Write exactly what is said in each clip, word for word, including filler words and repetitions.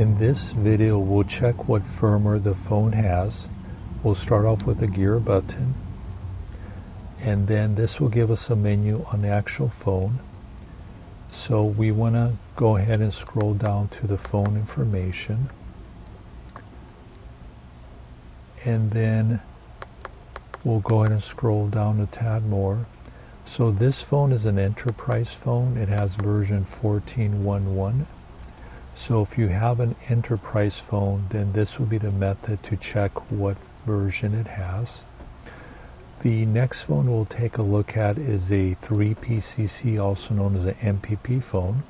In this video, we'll check what firmware the phone has. We'll start off with a gear button, and then this will give us a menu on the actual phone. So we want to go ahead and scroll down to the phone information, and then we'll go ahead and scroll down a tad more. So this phone is an enterprise phone. It has version fourteen point one point one. So if you have an enterprise phone, then this will be the method to check what version it has. The next phone we'll take a look at is a three P C C, also known as an M P P phone.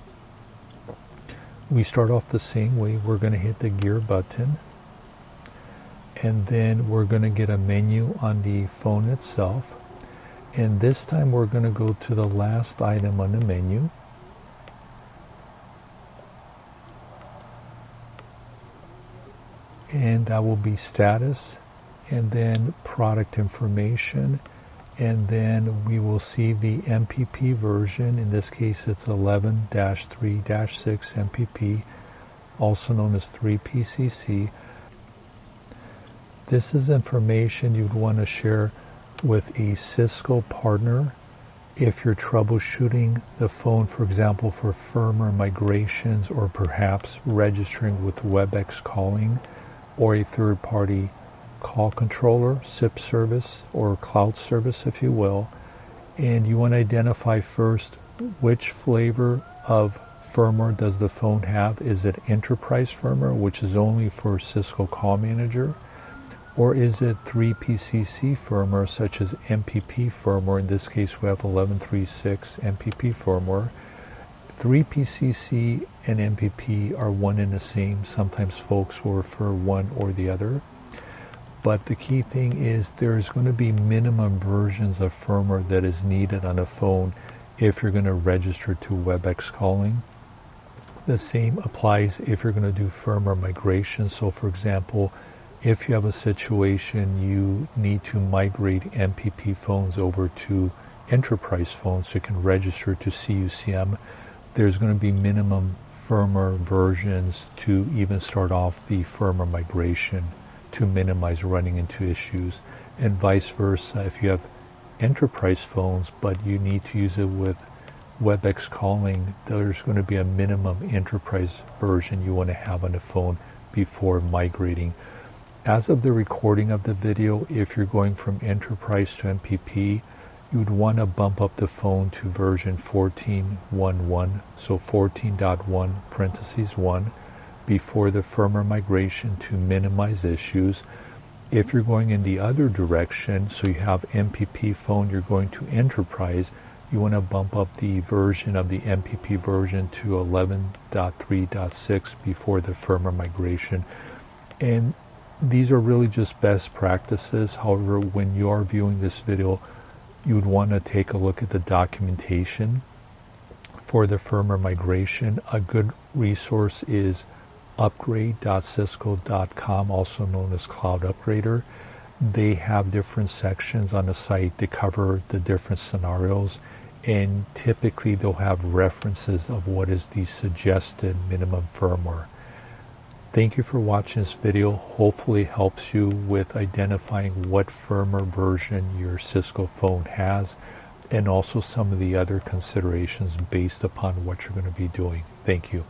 We start off the same way. We're going to hit the gear button, and then we're going to get a menu on the phone itself. And this time we're going to go to the last item on the menu. And that will be status, and then product information, and then we will see the M P P version. In this case, it's eleven dash three dash six M P P, also known as three P C C. This is information you'd want to share with a Cisco partner if you're troubleshooting the phone, for example, for firmware migrations, or perhaps registering with WebEx Calling or a third-party call controller, S I P service, or cloud service, if you will. And you want to identify first which flavor of firmware does the phone have. Is it enterprise firmware, which is only for Cisco Call Manager? Or is it three P C C firmware, such as M P P firmware? In this case, we have eleven point three point six M P P firmware. three P C C and M P P are one and the same. Sometimes folks will refer one or the other. But the key thing is there's going to be minimum versions of firmware that is needed on a phone if you're going to register to WebEx Calling. The same applies if you're going to do firmware migration. So for example, if you have a situation you need to migrate M P P phones over to enterprise phones so you can register to C U C M, there's going to be minimum firmware versions to even start off the firmware migration to minimize running into issues, and vice versa. If you have enterprise phones but you need to use it with WebEx Calling, there's going to be a minimum enterprise version you want to have on the phone before migrating. As of the recording of the video, if you're going from enterprise to M P P, you'd want to bump up the phone to version fourteen point one point one, so fourteen point one parentheses one, before the firmware migration to minimize issues. If you're going in the other direction, so you have M P P phone, you're going to enterprise, you want to bump up the version of the M P P version to eleven point three point six before the firmware migration. And these are really just best practices. However, when you are viewing this video, you would want to take a look at the documentation for the firmware migration. A good resource is upgrade dot cisco dot com, also known as Cloud Upgrader. They have different sections on the site that cover the different scenarios, and typically they'll have references of what is the suggested minimum firmware. Thank you for watching this video. Hopefully it helps you with identifying what firmware version your Cisco phone has, and also some of the other considerations based upon what you're going to be doing. Thank you.